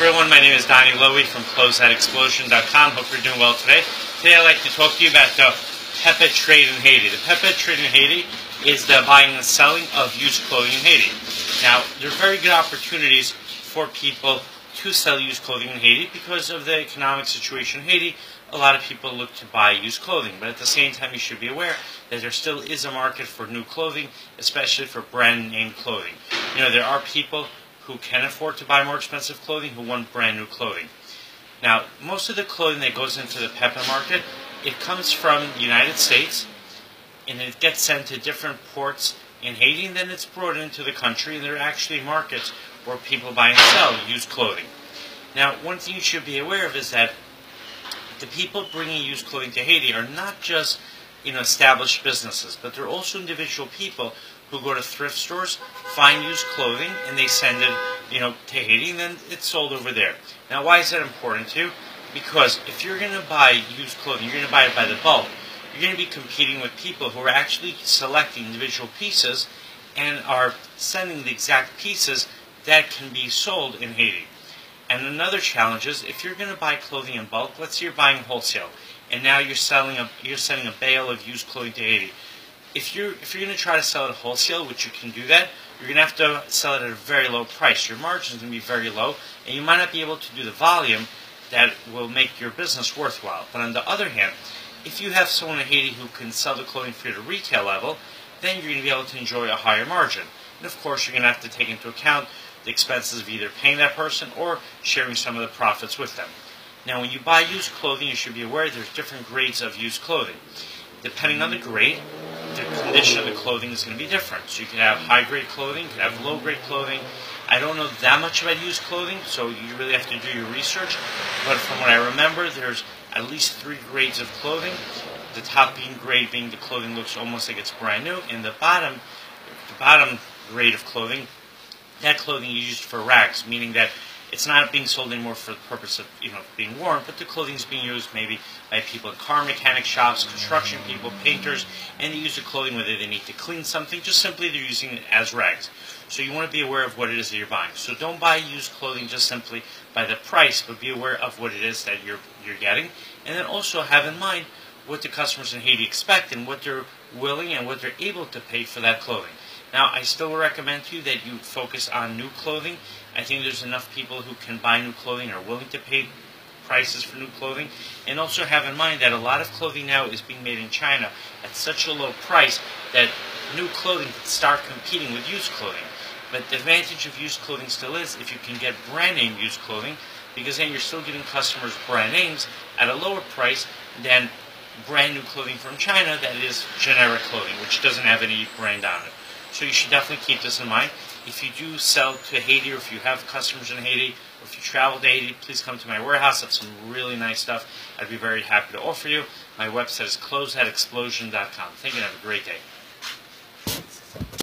Everyone, my name is Donnie Lowy from closeoutexplosion.com. Hope you're doing well today. Today I'd like to talk to you about the Pepe trade in Haiti. The Pepe trade in Haiti is the buying and selling of used clothing in Haiti. Now, there are very good opportunities for people to sell used clothing in Haiti because of the economic situation in Haiti. A lot of people look to buy used clothing, but at the same time you should be aware that there still is a market for new clothing, especially for brand name clothing. You know, there are people who can afford to buy more expensive clothing, who want brand new clothing. Now, most of the clothing that goes into the Pepe market, it comes from the United States, and it gets sent to different ports in Haiti, and then it's brought into the country, and there are actually markets where people buy and sell used clothing. Now, one thing you should be aware of is that the people bringing used clothing to Haiti are not just established businesses, but they're also individual people who go to thrift stores, find used clothing, and they send it, to Haiti, and then it's sold over there. Now, why is that important to you? Because if you're going to buy used clothing, you're going to buy it by the bulk. You're going to be competing with people who are actually selecting individual pieces and are sending the exact pieces that can be sold in Haiti. And another challenge is, if you're going to buy clothing in bulk, let's say you're buying wholesale, and now you're sending a bale of used clothing to Haiti. If you're going to try to sell it at wholesale, which you can do that, you're going to have to sell it at a very low price. Your margin is going to be very low, and you might not be able to do the volume that will make your business worthwhile. But on the other hand, if you have someone in Haiti who can sell the clothing for you at a retail level, then you're going to be able to enjoy a higher margin. And of course, you're going to have to take into account the expenses of either paying that person or sharing some of the profits with them. Now, when you buy used clothing, you should be aware there's different grades of used clothing. Depending on the grade, the condition of the clothing is going to be different. So you can have high-grade clothing, you can have low-grade clothing. I don't know that much about used clothing, so you really have to do your research. But from what I remember, there's at least 3 grades of clothing. The top grade being the clothing looks almost like it's brand new, and the bottom grade of clothing, that clothing is used for rags, meaning that it's not being sold anymore for the purpose of being worn, but the clothing is being used maybe by people in car mechanic shops, construction people, painters, and they use the clothing whether they need to clean something, just simply they're using it as rags. So you want to be aware of what it is that you're buying. So don't buy used clothing just simply by the price, but be aware of what it is that you're getting, and then also have in mind what the customers in Haiti expect and what they're willing and what they're able to pay for that clothing. Now, I still recommend to you that you focus on new clothing. I think there's enough people who can buy new clothing or are willing to pay prices for new clothing. And also have in mind that a lot of clothing now is being made in China at such a low price that new clothing can start competing with used clothing. But the advantage of used clothing still is if you can get brand name used clothing, because then you're still getting customers brand names at a lower price than brand new clothing from China that is generic clothing, which doesn't have any brand on it. So you should definitely keep this in mind. If you do sell to Haiti, or if you have customers in Haiti, or if you travel to Haiti, please come to my warehouse. I have some really nice stuff I'd be very happy to offer you. My website is closeoutexplosion.com. Thank you and have a great day.